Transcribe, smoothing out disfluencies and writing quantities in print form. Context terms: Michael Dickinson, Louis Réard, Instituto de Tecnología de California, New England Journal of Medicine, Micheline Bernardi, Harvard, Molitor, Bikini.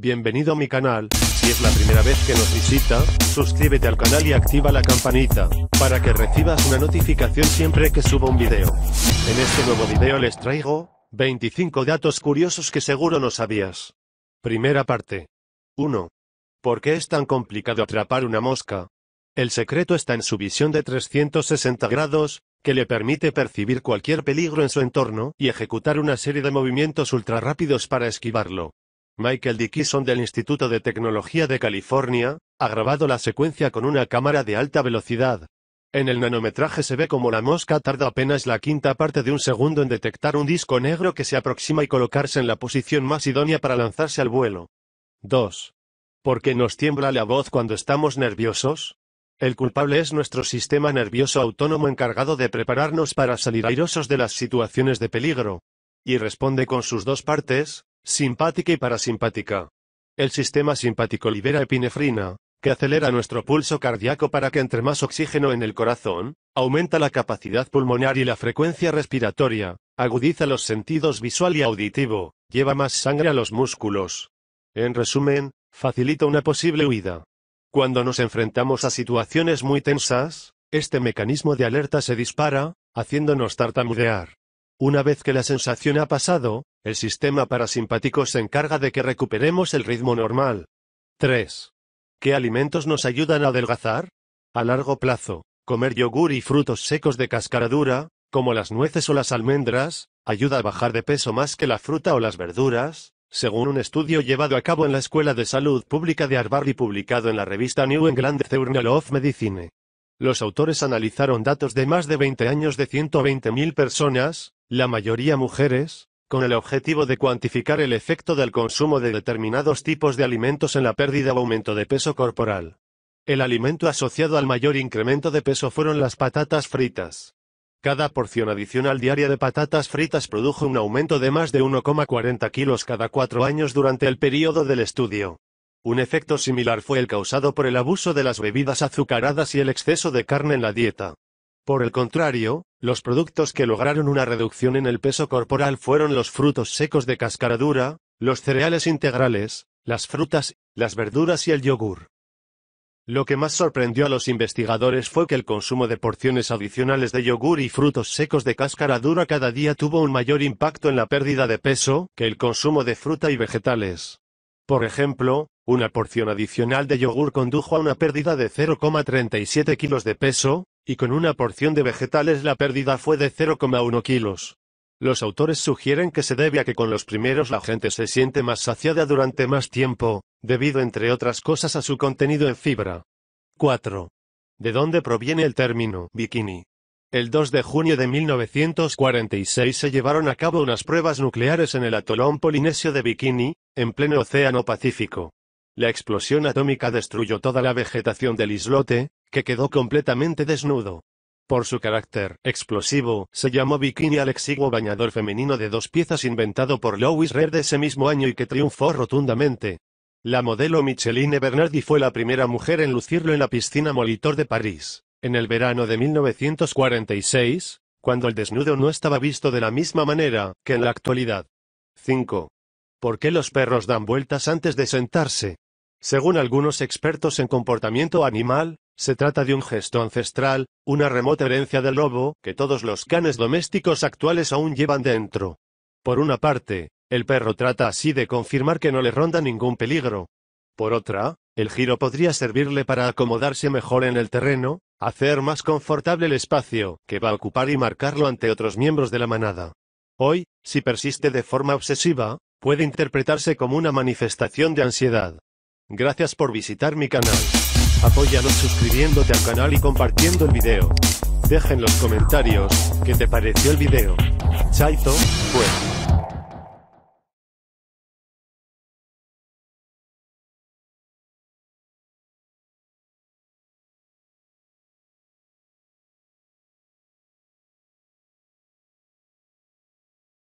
Bienvenido a mi canal. Si es la primera vez que nos visita, suscríbete al canal y activa la campanita, para que recibas una notificación siempre que suba un video. En este nuevo video les traigo 25 datos curiosos que seguro no sabías. Primera parte. 1. ¿Por qué es tan complicado atrapar una mosca? El secreto está en su visión de 360 grados, que le permite percibir cualquier peligro en su entorno y ejecutar una serie de movimientos ultra rápidos para esquivarlo. Michael Dickinson del Instituto de Tecnología de California ha grabado la secuencia con una cámara de alta velocidad. En el nanometraje se ve como la mosca tarda apenas la quinta parte de un segundo en detectar un disco negro que se aproxima y colocarse en la posición más idónea para lanzarse al vuelo. 2. ¿Por qué nos tiembla la voz cuando estamos nerviosos? El culpable es nuestro sistema nervioso autónomo encargado de prepararnos para salir airosos de las situaciones de peligro. Y responde con sus dos partes, simpática y parasimpática. El sistema simpático libera epinefrina, que acelera nuestro pulso cardíaco para que entre más oxígeno en el corazón, aumenta la capacidad pulmonar y la frecuencia respiratoria, agudiza los sentidos visual y auditivo, lleva más sangre a los músculos. En resumen, facilita una posible huida. Cuando nos enfrentamos a situaciones muy tensas, este mecanismo de alerta se dispara, haciéndonos tartamudear. Una vez que la sensación ha pasado, el sistema parasimpático se encarga de que recuperemos el ritmo normal. 3. ¿Qué alimentos nos ayudan a adelgazar? A largo plazo, comer yogur y frutos secos de cáscara dura, como las nueces o las almendras, ayuda a bajar de peso más que la fruta o las verduras, según un estudio llevado a cabo en la Escuela de Salud Pública de Harvard y publicado en la revista New England Journal of Medicine. Los autores analizaron datos de más de 20 años de 120.000 personas, la mayoría mujeres, con el objetivo de cuantificar el efecto del consumo de determinados tipos de alimentos en la pérdida o aumento de peso corporal. El alimento asociado al mayor incremento de peso fueron las patatas fritas. Cada porción adicional diaria de patatas fritas produjo un aumento de más de 1,40 kilos cada 4 años durante el periodo del estudio. Un efecto similar fue el causado por el abuso de las bebidas azucaradas y el exceso de carne en la dieta. Por el contrario, los productos que lograron una reducción en el peso corporal fueron los frutos secos de cáscara dura, los cereales integrales, las frutas, las verduras y el yogur. Lo que más sorprendió a los investigadores fue que el consumo de porciones adicionales de yogur y frutos secos de cáscara dura cada día tuvo un mayor impacto en la pérdida de peso que el consumo de fruta y vegetales. Por ejemplo, una porción adicional de yogur condujo a una pérdida de 0,37 kilos de peso, y con una porción de vegetales la pérdida fue de 0,1 kilos. Los autores sugieren que se debe a que con los primeros la gente se siente más saciada durante más tiempo, debido entre otras cosas a su contenido en fibra. 4. ¿De dónde proviene el término bikini? El 2 de junio de 1946 se llevaron a cabo unas pruebas nucleares en el atolón polinesio de Bikini, en pleno Océano Pacífico. La explosión atómica destruyó toda la vegetación del islote, que quedó completamente desnudo. Por su carácter explosivo, se llamó bikini al exiguo bañador femenino de 2 piezas inventado por Louis Réard ese mismo año y que triunfó rotundamente. La modelo Micheline Bernardi fue la primera mujer en lucirlo en la piscina Molitor de París, en el verano de 1946, cuando el desnudo no estaba visto de la misma manera que en la actualidad. 5. ¿Por qué los perros dan vueltas antes de sentarse? Según algunos expertos en comportamiento animal, se trata de un gesto ancestral, una remota herencia del lobo, que todos los canes domésticos actuales aún llevan dentro. Por una parte, el perro trata así de confirmar que no le ronda ningún peligro. Por otra, el giro podría servirle para acomodarse mejor en el terreno, hacer más confortable el espacio que va a ocupar y marcarlo ante otros miembros de la manada. Hoy, si persiste de forma obsesiva, puede interpretarse como una manifestación de ansiedad. Gracias por visitar mi canal. Apóyanos suscribiéndote al canal y compartiendo el video. Deja en los comentarios qué te pareció el video. Chaito, pues.